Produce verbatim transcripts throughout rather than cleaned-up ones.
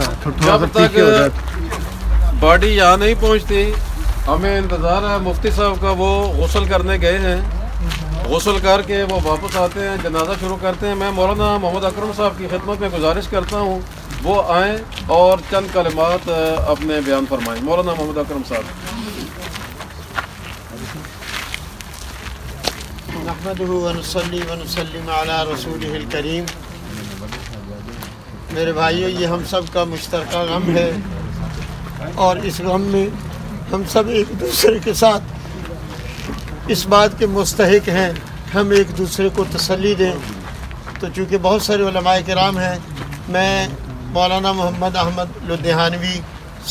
जब तक बॉडी यहाँ नहीं पहुँचती हमें इंतज़ार है। मुफ्ती साहब का वो गुस्ल करने गए हैं, गुस्ल करके वो वापस आते हैं, जनाजा शुरू करते हैं। मैं मौलाना मोहम्मद अकरम साहब की खिदमत में गुजारिश करता हूँ वो आएँ और चंद कलिमात अपने बयान फरमाएँ। मौलाना मोहम्मद अकरम साहब। मेरे भाइयों, ये हम सब का मुश्तरका गम है और इस गम में हम सब एक दूसरे के साथ इस बात के मुस्तहिक हैं, हम एक दूसरे को तसल्ली दें। तो चूँकि बहुत सारे उलमाए किराम हैं, मैं मौलाना मोहम्मद अहमद लुधियानवी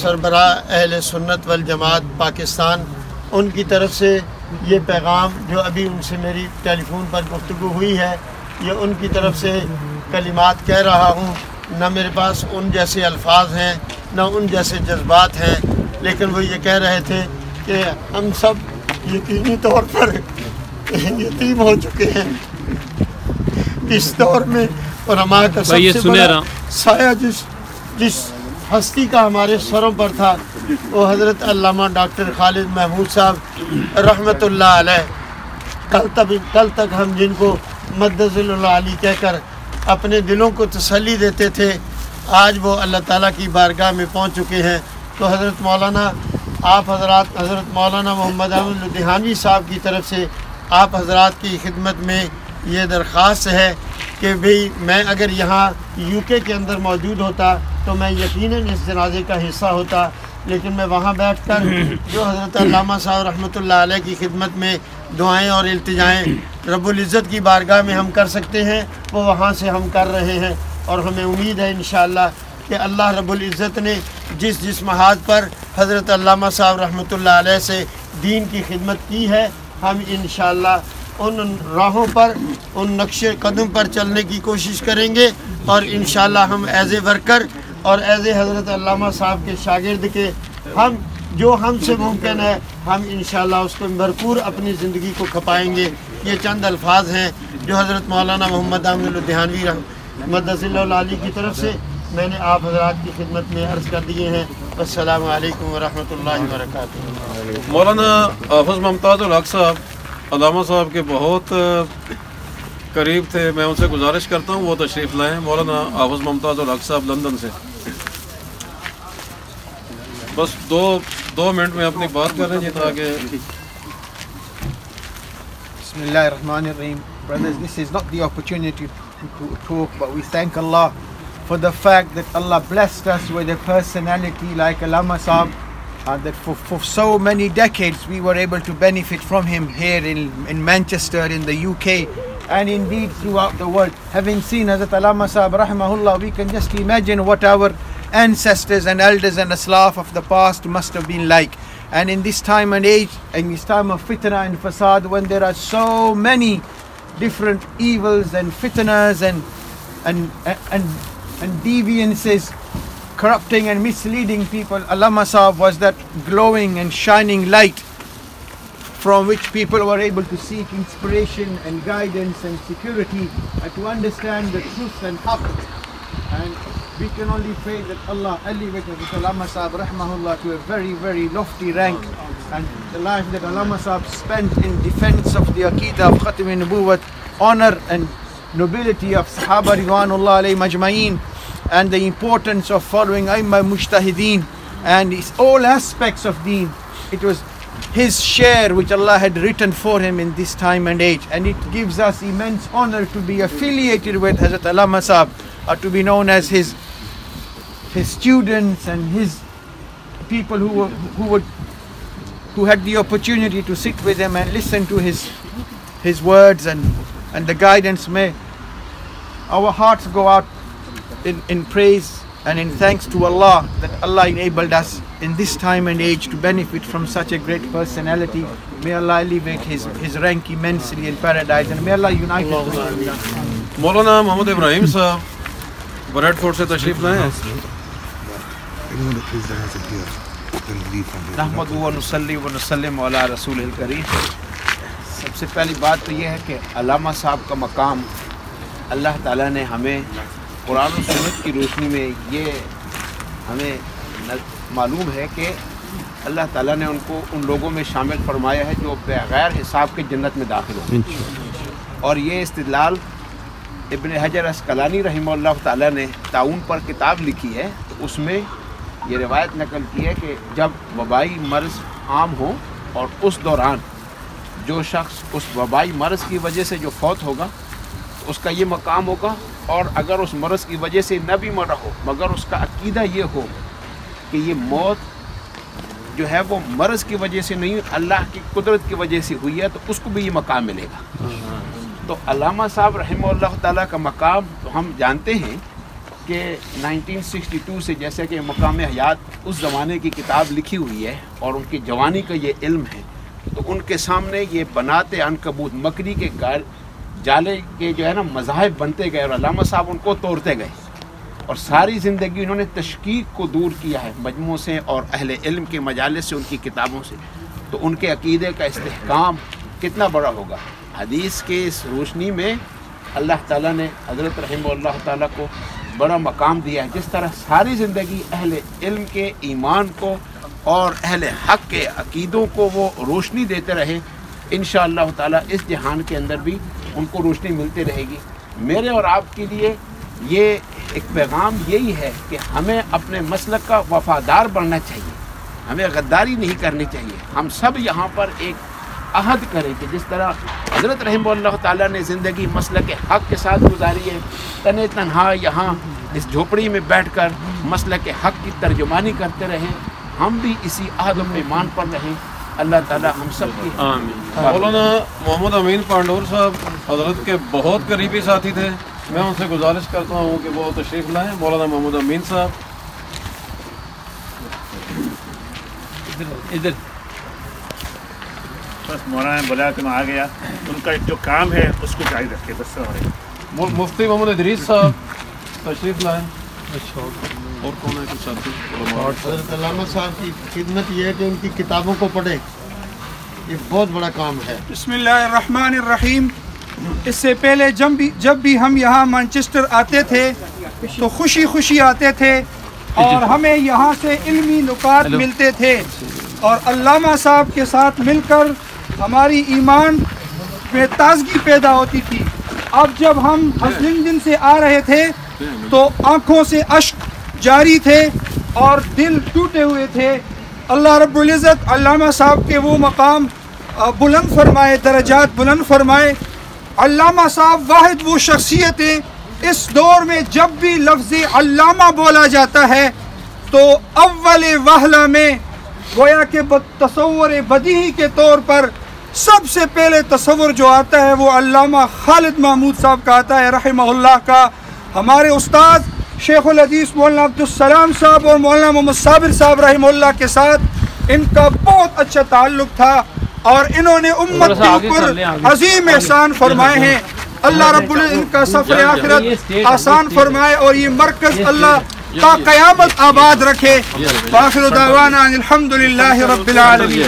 सरबरा अहले सुन्नत वल जमात पाकिस्तान, उनकी तरफ से ये पैगाम जो अभी उनसे मेरी टेलीफोन पर गुफ्तगू हुई है, ये उनकी तरफ से कलिमात कह रहा हूँ। ना मेरे पास उन जैसे अल्फाज हैं ना उन जैसे जज्बात हैं, लेकिन वो ये कह रहे थे कि हम सब यकीनी तौर पर यतीम हो चुके हैं इस दौर में। और हमारा सबसे बड़ा साया जिस जिस हस्ती का हमारे सरों पर था वो हज़रत अल्लामा डॉक्टर खालिद महमूद साहब रहमतुल्लाह अलैह। कल तक कल तक हम जिनको मद्दज़ुल अली कहकर अपने दिलों को तसल्ली देते थे, आज वो अल्लाह ताला की बारगाह में पहुंच चुके हैं। तो हज़रत मौलाना आप हज़रात हज़रत मौलाना मोहम्मद अमीन लुधियानवी साहब की तरफ से आप हज़रात की खिदमत में ये दरख्वास्त है कि भाई मैं अगर यहाँ यूके के अंदर मौजूद होता तो मैं यकीनन इस जनाजे का हिस्सा होता, लेकिन मैं वहाँ बैठकर जो हज़रत अल्लामा साहब रहमतुल्लाह अलैह की खिदमत में दुआएं और इल्तिजाएं रब्बुल इज़्ज़त की बारगाह में हम कर सकते हैं, वो वहाँ से हम कर रहे हैं। और हमें उम्मीद है इंशाअल्लाह कि अल्लाह रब्बुल इज़्ज़त ने जिस जिस महाज पर हज़रत अल्लामा साहब रहमतुल्लाह अलैह से दीन की खिदमत की है, हम इंशाअल्लाह उन राहों पर उन नक्शे कदम पर चलने की कोशिश करेंगे। और इंशाअल्लाह हम एज ए वर्कर और एज ए हज़रत अल्लामा साहब के शागिर्द के हम जो हमसे मुमकिन है हम इंशाअल्लाह उसको भरपूर अपनी ज़िंदगी को खपाएंगे। ये चंद अल्फाज हैं जो हज़रत मौलाना मोहम्मद आमिन लुधियानवी मद्दज़ुल अली की तरफ से मैंने आप हज़रात की खिदमत में अर्ज़ कर दिए हैं। अस्सलामु अलैकुम व रहमतुल्लाहि व बरकातुहू। मौलाना आफिज़ मुमताज़ अल हक़ साहब अल्लामा साहब के बहुत करीब थे, मैं उनसे गुजारिश करता हूँ वो तशरीफ़ लाएँ। मौलाना आफिज़ मुमताज़ अल हक़ साहब लंदन से बस दो दो मिनट में अपनी बात कर रहे हैं ताकि। Bismillahirrahmanirrahim. Brothers, this is not the opportunity to talk, but we thank Allah for the fact that Allah blessed us with a personality like Allama Sahab, and that for, for so many decades we were able to benefit from him here in, in Manchester, in the U K, and indeed throughout the world. Having seen Hazrat Allama Sahab rahimahullah, we can just imagine what our ancestors and elders and aslaf of the past must have been like. And in this time and age, in this time of fitna and fasad, when there are so many different evils and fitnas and and and and deviances corrupting and misleading people, Allama Sahab was that glowing and shining light from which people were able to seek inspiration and guidance and security and to understand the truth and haqq. And we can only pray that Allah elevated Allama Sahab rahmahullah to a very, very lofty rank. And the life that Allama Sahab spent in defense of the Aqidah of Khatim Nubuwat, honor and nobility of Sahaba Ridwanullah alayhi majma'in, and the importance of following Aimma Mujtahideen and his all aspects of deen. It was his share which Allah had written for him in this time and age. And it gives us immense honor to be affiliated with Hazrat Allama Sahab, or to be known as his his students and his people who were, who would who had the opportunity to sit with him and listen to his his words and and the guidance. May our hearts go out in in praise and in thanks to Allah that Allah enabled us in this time and age to benefit from such a great personality. May Allah elevate his his rank immensely in paradise, and may Allah unite us. Maulana Mohammad Ibrahim sir Bradford से तशरीफ लाए हैं। सबसे पहली बात तो यह है कि अल्लामा साहब का मकाम अल्लाह ताला ने हमें कुरान और सुन्नत की रोशनी में ये हमें मालूम है कि अल्लाह ताला ने उनको उन लोगों में शामिल फरमाया है जो बग़ैर हिसाब के जन्नत में दाखिल होंगे। और ये इस्तिदलाल इब्न हजर अस्कलानी रहमहुल्लाह ताला ने ताउन पर किताब लिखी है, तो उसमें ये रिवायत नकल की है कि जब वबाई मर्ज़ आम हो और उस दौरान जो शख्स उस वबाई मर्ज़ की वजह से जो फौत होगा तो उसका ये मकाम होगा, और अगर उस मर्ज़ की वजह से न भी मरा हो मगर उसका अकीदा ये हो कि ये मौत जो है वो मर्ज़ की वजह से नहीं अल्लाह की कुदरत की वजह से हुई है, तो उसको भी ये मकाम मिलेगा। तो अल्लामा साहब रहमहुल्लाह ताला का मकाम तो हम जानते हैं कि नाइनटीन सिक्सटी टू से जैसे कि मकाम हयात उस ज़माने की किताब लिखी हुई है और उनकी जवानी का ये इल्म है, तो उनके सामने ये बनाते अनकबूत मकड़ी के गाल जाले के जो है ना मज़ाहिब बनते गए और अल्लामा साहब उनको तोड़ते गए, और सारी ज़िंदगी उन्होंने तश्कीक को दूर किया है मजमों से और अहले इल्म के मजालिस से, उनकी किताबों से। तो उनके अक़ीदे का इस्तेहकाम कितना बड़ा होगा। हदीस के इस रोशनी में अल्लाह ताला ने हज़रत रहमहुल्लाह ताला को बड़ा मकाम दिया है। जिस तरह सारी ज़िंदगी अहले इल्म के ईमान को और अहले हक़ के अक़ीदों को वो रोशनी देते रहे, इंशाअल्लाह ताला इस जहान के अंदर भी उनको रोशनी मिलती रहेगी। मेरे और आपके लिए ये एक पैगाम यही है कि हमें अपने मसलक का वफादार बनना चाहिए, हमें गद्दारी नहीं करनी चाहिए। हम सब यहाँ पर एक अहद करें कि जिस तरह हज़रत रहमहुल्लाह ताला ने ज़िंदगी मसलक के हक़ के साथ गुजारी है, तने तनहा यहाँ इस झोपड़ी में बैठकर मसलक के हक़ की तर्जुमानी करते रहें, हम भी इसी अहद में ईमान पर रहें। अल्लाह ताला हम सब की आमीन। मौलाना मोहम्मद अमीन पांडोर साहब हजरत के बहुत करीबी साथी थे, मैं उनसे गुजारिश करता हूँ कि वो तशरीफ़ लाएँ। मौलाना मोहम्मद अमीन साहब इधर बस, मौलाना ने बुलाया तो मैं आ गया। उनका जो काम है उसको जारी रखे बस। मुफ्ती मोहम्मद इदरीस साहब तशरीफ़ लाएँ। अच्छा, और कौन है कुछ साथी? और हज़रत अल्लामा साहब की खिदमत ये है कि उनकी किताबों को पढ़ें, ये बहुत बड़ा काम है। बिस्मिल्लाहिर्रहमानिर्रहीम। इससे पहले जब भी जब भी हम यहाँ मैनचेस्टर आते थे तो खुशी खुशी आते थे और हमें यहाँ से इल्मी नुकात मिलते थे, और अल्लामा साहब के साथ मिलकर हमारी ईमान में ताजगी पैदा होती थी। अब जब हम हजलिन दिन से आ रहे थे तो आँखों से अश्क जारी थे और दिल टूटे हुए थे। अल्लाह रब्बुल इज़्ज़त अल्लामा साहब के वो मकाम बुलंद फरमाए, दर्जात बुलंद फरमाए। अल्लामा साहब वाहिद वो शख्सियत है इस दौर में जब भी लफ्ज़ अल्लामा बोला जाता है तो अव्वल वहला में गोया के तसव्वुर बदीही के तौर पर सबसे पहले तसव्वुर जो आता है वो अल्लामा खालिद महमूद साहब का आता है रहमहुल्लाह का। हमारे उस्ताद शेखुल हदीस मौलाना अब्दुस सलाम साहब और मौलाना मोहम्मद साबिर साहब रहमहुल्लाह के साथ इनका बहुत अच्छा ताल्लुक़ था और इन्होंने उम्मत के ऊपर अजीम एहसान फरमाए हैं। अल्लाह रब्बुल इज़्ज़त इनका सफ़र आखिरत आसान फरमाए और ये मरकज़ अल्लाह का क़यामत आबाद रखे। आखिर दावाना अल्हम्दुलिल्लाहि रब्बिल आलमीन।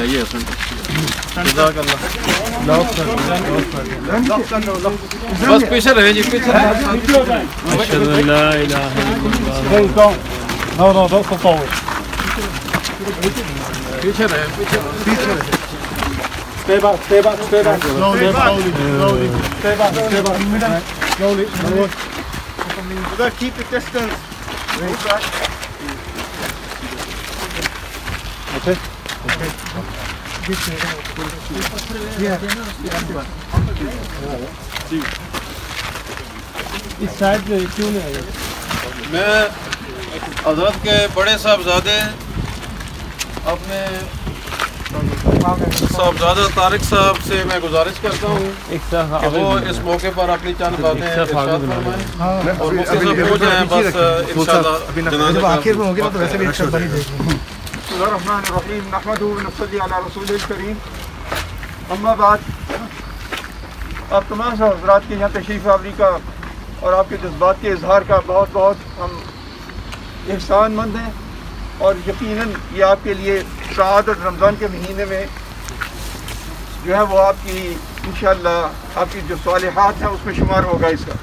Stay back, stay back, stay back. Slowly, slowly, slowly. Stay back, stay back. Slowly, slowly. You gotta keep the distance. Move back. Okay? Okay. Yeah. This side the tune hai. मैं हज़रत के बड़े साहबजादे अपने साहबजादा तारिक साहब से मैं गुजारिश करता हूँ कि वो इस मौके पर अपनी चंद बातें आप तमाम हज़रात के यहाँ तशरीफ़ आवरी का और आपके जज्बात के इजहार का बहुत बहुत हम एहसानमंद हैं, और यकीनन ये आपके लिए शाद और रमज़ान के महीने में जो है वो आपकी इंशाअल्लाह आपकी जो सालिहात हैं उसमें शुमार होगा इसका।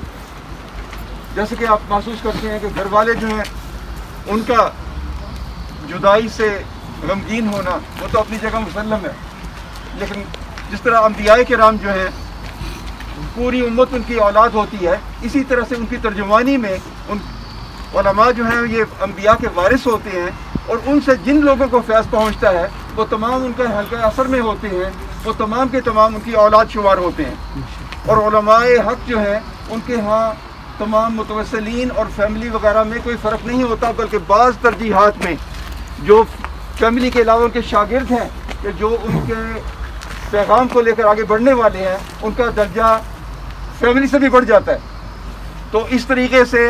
जैसे कि आप महसूस करते हैं कि घर वाले जो हैं उनका जुदाई से गमगीन होना वो तो अपनी जगह मुसल्लम है, लेकिन जिस तरह अंबियाए किराम जो हैं पूरी उम्मत उनकी औलाद होती है, इसी तरह से उनकी तर्जुमानी में उन उलमा जो हैं ये अंबिया के वारिस होते हैं और उनसे जिन लोगों को फैज़ पहुँचता है वो तमाम उनका हल्का असर में होते हैं, वो तमाम के तमाम उनकी औलाद शुमार होते हैं। और उलमाए हक जो हैं उनके यहाँ तमाम मुतवसलीन और फैमिली वगैरह में कोई फ़र्क नहीं होता, बल्कि बाज़ तरजीहात में जो फैमिली के अलावा उनके शागिर्द हैं कि जो उनके पैगाम को लेकर आगे बढ़ने वाले हैं उनका दर्जा फैमिली से भी बढ़ जाता है। तो इस तरीके से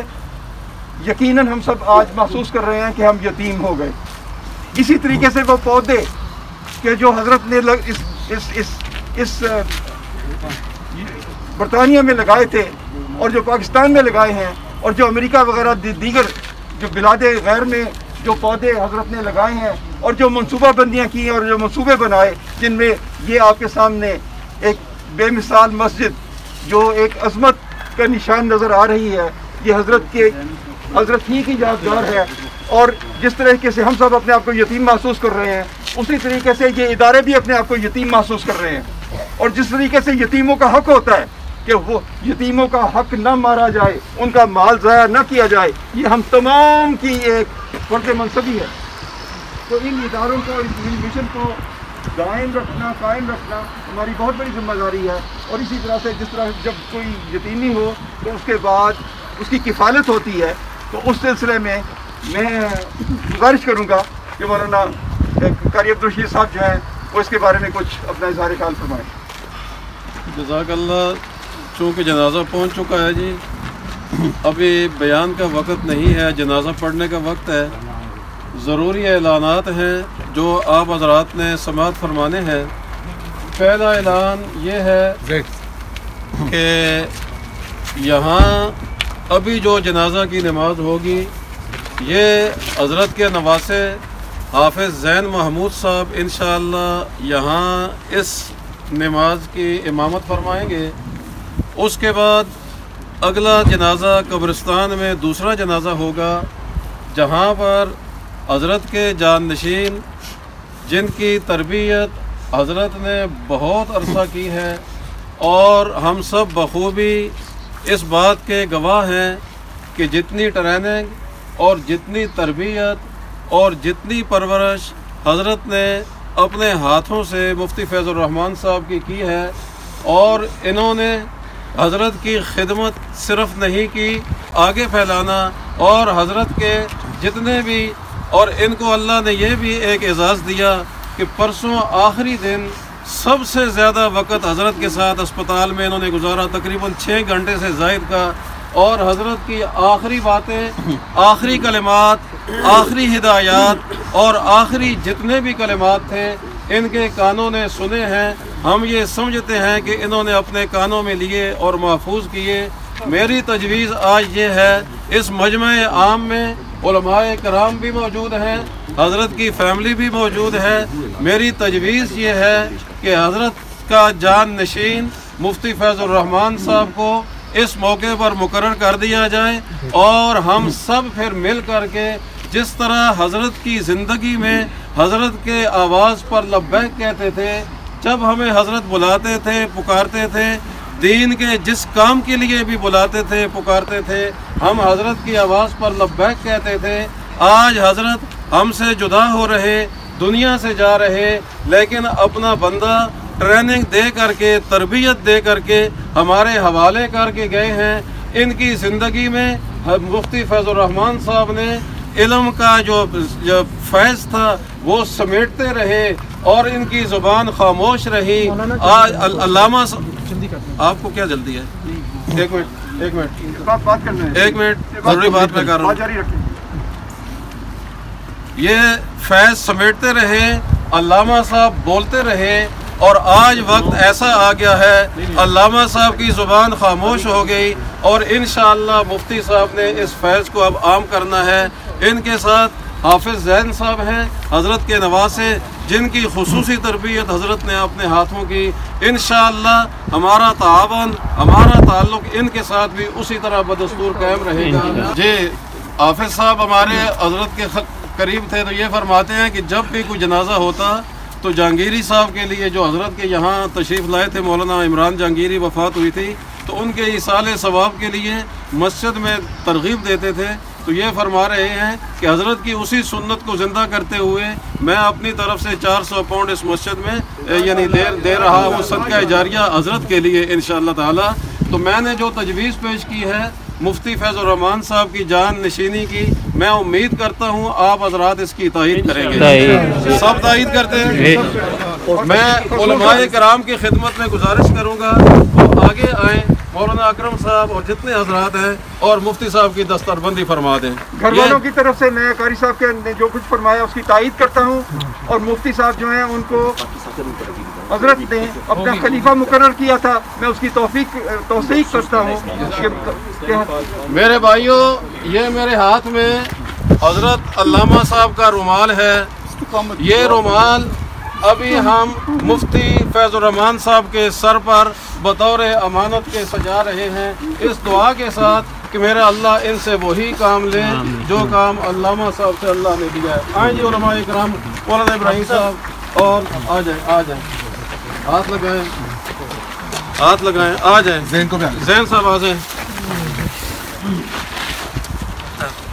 यकीनन हम सब आज महसूस कर रहे हैं कि हम यतीम हो गए। इसी तरीके से वो पौधे के जो हज़रत ने लग, इस इस इस, इस बरतानिया में लगाए थे और जो पाकिस्तान में लगाए हैं और जो अमेरिका वगैरह दी, दीगर जो बिलादे गैर में जो पौधे हज़रत ने लगाए हैं और जो मनसूबा बंदियाँ की और जो मनसूबे बनाए, जिनमें ये आपके सामने एक बेमिसाल मस्जिद जो एक अजमत का निशान नज़र आ रही है, ये हज़रत के हज़रत ही की यादगार है। और जिस तरीके से हम सब अपने आप को यतीम महसूस कर रहे हैं, उसी तरीके से ये इदारे भी अपने आप को यतीम महसूस कर रहे हैं। और जिस तरीके से यतीमों का हक होता है कि वो यतीमों का हक ना मारा जाए, उनका माल ज़ाया ना किया जाए, ये हम तमाम की एक फर्ज मनसबी है। तो इन इदारों को, इन मिशन को दायम रखना, कायम रखना हमारी बहुत बड़ी जिम्मेदारी है। और इसी तरह से जिस तरह जब कोई यतीमी हो तो उसके बाद उसकी किफ़ालत होती है, तो उस सिलसिले में मैं गुजारिश करूँगा कि मौलाना कारी अब्दुल रशीद साहब जो हैं वो इसके बारे में कुछ अपना इज़हार ख्याल फरमाएँ। जज़ाकल्लाह। चूँकि जनाजा पहुँच चुका है जी, अभी बयान का वक्त नहीं है, जनाजा पढ़ने का वक्त है। ज़रूरी ऐलानात हैं जो आप हज़रात ने समाअत फरमाने हैं। पहला ऐलान ये है कि यहाँ अभी जो जनाजा की नमाज होगी ये हज़रत के नवासे हाफिज़ ज़ैन महमूद साहब इंशाअल्लाह यहाँ इस नमाज की इमामत फरमाएंगे। उसके बाद अगला जनाजा कब्रिस्तान में दूसरा जनाजा होगा, जहाँ पर हज़रत के जाननशीन जिनकी तरबियत हज़रत ने बहुत अरसा की है और हम सब बखूबी इस बात के गवाह हैं कि जितनी ट्रेनिंग और जितनी तरबियत और जितनी परवरिश हज़रत ने अपने हाथों से मुफ्ती फैज़ुर रहमान साहब की की है, और इन्होंने हज़रत की खिदमत सिर्फ नहीं की, आगे फैलाना और हज़रत के जितने भी, और इनको अल्लाह ने यह भी एक एजाज़ दिया कि परसों आखिरी दिन सबसे ज़्यादा वक्त हज़रत के साथ अस्पताल में इन्होंने गुजारा, तकरीबन छः घंटे से ज़ायद का। और हज़रत की आखिरी बातें, आखिरी कलिमात, आखिरी हिदायत और आखिरी जितने भी कलिमात थे इनके कानों ने सुने हैं। हम ये समझते हैं कि इन्होंने अपने कानों में लिए और महफूज किए। मेरी तजवीज़ आज ये है, इस मजमे आम में उलमाए कराम भी मौजूद हैं, हज़रत की फैमिली भी मौजूद है, मेरी तजवीज़ ये है कि हज़रत का जान नशीन मुफ्ती फैज़ुर रहमान साहब को इस मौके पर मुकर्रर कर दिया जाए और हम सब फिर मिल कर के जिस तरह हज़रत की ज़िंदगी में हज़रत के आवाज़ पर लब्बैक कहते थे, जब हमें हज़रत बुलाते थे, पुकारते थे, दीन के जिस काम के लिए भी बुलाते थे, पुकारते थे, हम हज़रत की आवाज़ पर लब्बैक कहते थे। आज हज़रत हमसे जुदा हो रहे, दुनिया से जा रहे, लेकिन अपना बंदा ट्रेनिंग दे करके, तरबियत दे करके, हमारे हवाले करके गए हैं। इनकी ज़िंदगी में मुफ्ती फैज़ुर रहमान साहब ने इल्म का जो, जो फैज़ था वो समेटते रहे और इनकी ज़ुबान खामोश रही। आज अल्लामा आपको क्या जल्दी है? एक मिनट, एक मिनट, एक मिनट, जरूरी बात मैं कर रहा हूँ। ये फैज़ समेटते रहे, अल्लामा साहब बोलते रहे, और आज वक्त ऐसा आ गया है अल्लामा साहब की ज़ुबान खामोश हो गई और इंशाअल्लाह मुफ्ती साहब ने इस फैज़ को अब आम करना है। इनके साथ हाफिज़ ज़ैन साहब हैं, हज़रत के नवासे, जिनकी खुसूसी तरबियत हज़रत ने अपने हाथों की। इंशाअल्लाह हमारा तावन, हमारा ताल्लुक़ इनके साथ भी उसी तरह बदस्तूर कायम रहेगा। जी हाफिज़ साहब हमारे हज़रत के करीब थे, तो ये फरमाते हैं कि जब भी कोई जनाजा होता तो जहांगीरी साहब के लिए जो हज़रत के यहाँ तशरीफ़ लाए थे मौलाना इमरान जंगीरी वफ़ात हुई थी, तो उनके इसाले सवाब के लिए मस्जिद में तरगीब देते थे। तो ये फरमा रहे हैं कि हज़रत की उसी सुन्नत को ज़िंदा करते हुए मैं अपनी तरफ से चार सौ पाउंड इस मस्जिद में यानी दे दे रहा हूँ सदका जारिया हज़रत के लिए इंशाअल्लाह ताला। तो मैंने जो तजवीज़ पेश की है मुफ्ती फैजुर रहमान साहब की जान नशीनी की, मैं उम्मीद करता हूँ आप हजरात इसकी तायीद करेंगे। सब तायीद करते हैं। मैं उलमाए कराम की खिदमत में गुजारिश करूँगा तो आगे आएँ, मौलाना अकरम साहब और जितने हजरात हैं, और मुफ्ती साहब की दस्तरबंदी फरमा दें। घर वालों की तरफ से मैं कारी साहब के जो कुछ फरमाया उसकी तायीद करता हूँ, और मुफ्ती साहब जो हैं उनको हजरत ने अपना खलीफा मुकर्रर किया था, मैं उसकी तौफीक तौसीक करता हूँ। मेरे भाइयों, ये मेरे हाथ में हजरत अल्लामा साहब का रुमाल है। ये रुमाल अभी हम मुफ्ती फैजुर रहमान साहब के सर पर बतौर अमानत के सजा रहे हैं, इस दुआ के साथ कि मेरा अल्लाह इनसे वही काम ले जो काम अल्लामा साहब से अल्लाह ने दिया है। आए जी उलमाए इकराम, मौलाना इब्राहिम साहब, और आ जाए आ जाए हाथ लगाएं हाथ लगाएं आ जाए जैन को जैन साहब आ जाए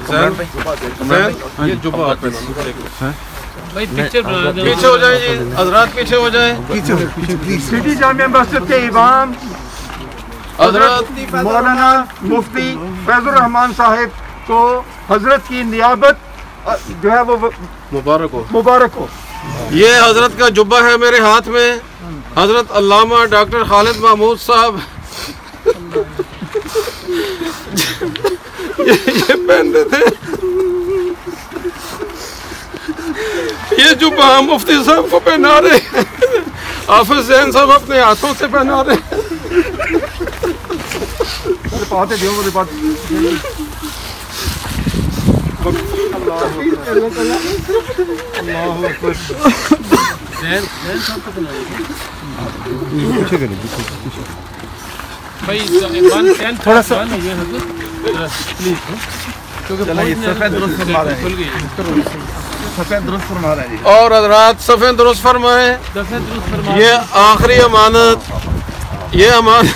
जैन ये जुबा पीछे पीछे हो जाए जी हजरात, पीछे हो जाए। सिटी जामिया मस्जिद के इमाम हजरत मौलाना मुफ्ती फैजुर रहमान साहब को हजरत की नियाबत जो है वो मुबारक हो मुबारक हो। ये हजरत का जुब्बा है मेरे हाथ में, हजरत अल्लामा डॉक्टर खालिद महमूद साहब ये, ये पहनते थे। ये जुब्बा मुफ्ती साहब को पहना रहे हैं, हाफिज जैन साहब अपने हाथों से पहना रहे हैं। थोड़ा सा और हजरात सफ़े दुरुस्त फरमाएं। ये आखिरी अमानत, ये अमानत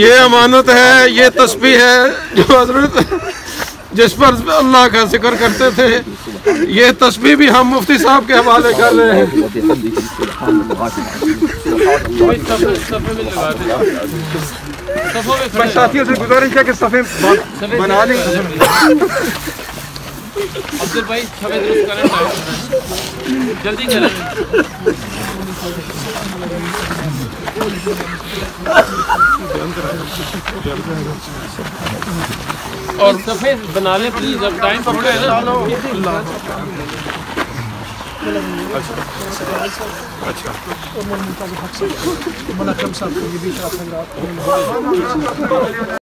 ये अमानत है, ये तस्बीह है जो हजरत जिस पर अल्लाह का जिक्र करते थे, ये तस्बीह भी हम मुफ्ती साहब के हवाले कर रहे हैं। साथियों से गुजारिश है कि सफ़े बना लें। अब्दुल भाई सफ़े दुरुस्त करें, जल्दी करें। और सफ़े बना ले प्लीज, जब टाइम पकड़े है ना। अच्छा अच्छा